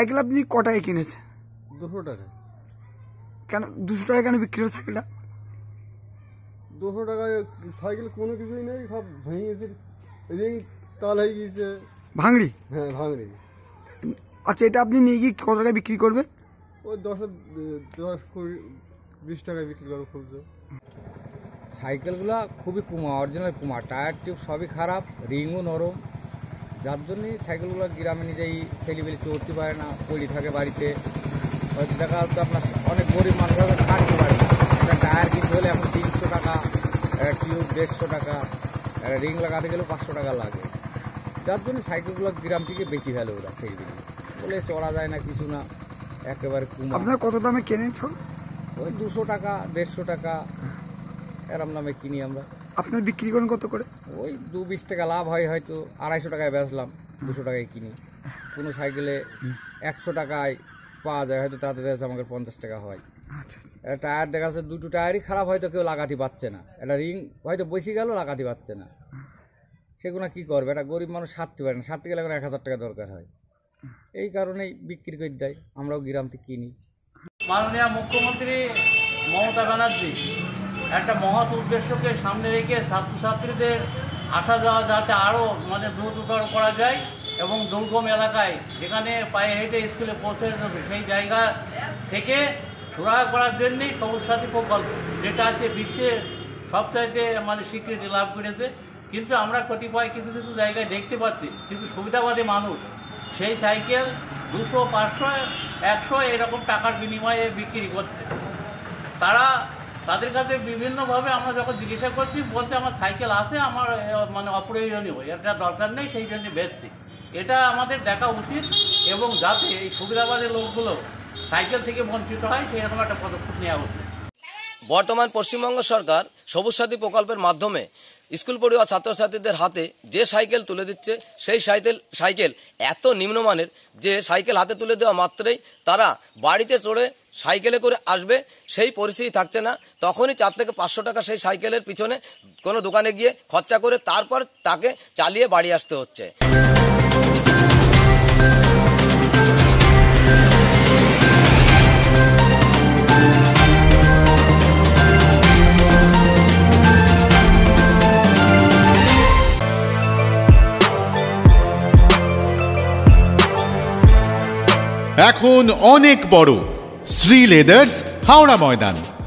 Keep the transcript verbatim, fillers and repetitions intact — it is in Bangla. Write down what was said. সাইকেল আপনি কত টাকায় কিনেছেন? দুশো টাকা। কেন দুশো টাকা কেন বিক্রি হলো সাইকেলটা? দুশো টাকায় সাইকেল কোনো কিছুই নেই, সব ভেঙেছে, রিং তাল হয়ে গিয়েছে। ভাঙড়ি? হ্যাঁ ভাঙড়ি। আচ্ছা এটা আপনি নিয়ে গিয়ে কত টাকা বিক্রি করবেন? ওই দশ দশ কুড়ি बीस টাকা বিক্রি করব। খুব সাইকেলগুলো খুবই কুমা, অরিজিনাল কুমা, টায়ার টিউব সবই খারাপ, রিংও নরম, যার জন্যে সাইকেলগুলো গ্রামে নিজেই ছেলেবেলে চড়তে পারে না, পড়ে থাকে বাড়িতে। হয়তো দেখা যাচ্ছে আপনার অনেক গরিব মানুষ হয়তো কাটতে পারে। একটা টায়ার কিনতে হলে এখন তিনশো টাকা, একটা টিউব দেড়শো টাকা, একটা রিং লাগাতে গেলেও পাঁচশো টাকা লাগে, যার জন্য সাইকেলগুলো গ্রাম থেকে বেশি ফেলে ওরা ছেলেবেলে, বলে চড়া যায় না কিছু না, একেবারে কুমা। আপনার কত দামে কেনেন? ওই দুশো টাকা দেড়শো টাকা এরম দামে কিনি আমরা। আপনার বিক্রি করেন কত করে? ওই দু বিশ টাকা লাভ হয়, হয়তো আড়াইশো টাকায় বেচলাম, দুশো টাকায় কিনি। কোনো সাইকেলে একশো টাকায় পাওয়া যায়, হয়তো তাতে দেখা আমাদের পঞ্চাশ টাকা হয়। একটা টায়ার দেখা যাচ্ছে দুটো টায়ারই খারাপ, হয়তো কেউ লাগাতে পারছে না, একটা রিং হয়তো বসে গেল লাগাতে পারছে না, সেগুলো কী করবে? একটা গরিব মানুষ সারতে পারে না, সারতে গেলে এখন এক হাজার টাকা দরকার হয়, এই কারণেই বিক্রি করে দেয়, আমরাও গ্রামতে কিনি। মাননীয় মুখ্যমন্ত্রী মমতা ব্যানার্জি একটা মহৎ উদ্দেশ্যকে সামনে রেখে ছাত্রছাত্রীদের আসা যাওয়া যাতে আরও মানে দ্রুততর করা যায় এবং দুর্গম এলাকায় যেখানে পায়ে হেঁটে স্কুলে পৌঁছে যেতে হবে সেই জায়গা থেকে সুরাহা করার জন্যেই সবুজ সাথী প্রকল্প, যেটা আজকে বিশ্বে সবচাইতে মানে স্বীকৃতি লাভ করেছে। কিন্তু আমরা কতিপয় কিছু কিছু জায়গায় দেখতে পাচ্ছি কিছু সুবিধাবাদী মানুষ সেই সাইকেল দুশো পাঁচশো একশো এরকম টাকার বিনিময়ে বিক্রি করছে। তারা তাদের কাছে বিভিন্নভাবে আমরা যখন জিজ্ঞাসা করছি বলতে আমার সাইকেল আছে, আমার মানে অপ্রয়োজনীয়, এটা দরকার নেই, সেই জন্য বেচছি। এটা আমাদের দেখা উচিত এবং যাতে এই সুবিধাবাদী লোকগুলো সাইকেল থেকে বঞ্চিত হয় সেরকম একটা পদক্ষেপ নেওয়া উচিত। বর্তমান পশ্চিমবঙ্গ সরকার সবুজ সাথী প্রকল্পের মাধ্যমে স্কুল পড়ুয়া ছাত্রছাত্রীদের হাতে যে সাইকেল তুলে দিচ্ছে সেই সাইকেল সাইকেল এত নিম্নমানের যে সাইকেল হাতে তুলে দেওয়া মাত্রই তারা বাড়িতে চড়ে সাইকেলে করে আসবে, সেই পরিস্থিতি থাকছে না। তখনই চার থেকে পাঁচশো টাকা সেই সাইকেলের পিছনে কোনো দোকানে গিয়ে খরচা করে তারপর তাকে চালিয়ে বাড়ি আসতে হচ্ছে। এখন অনেক বড় শ্রী লেদার্স হাওড়া ময়দান।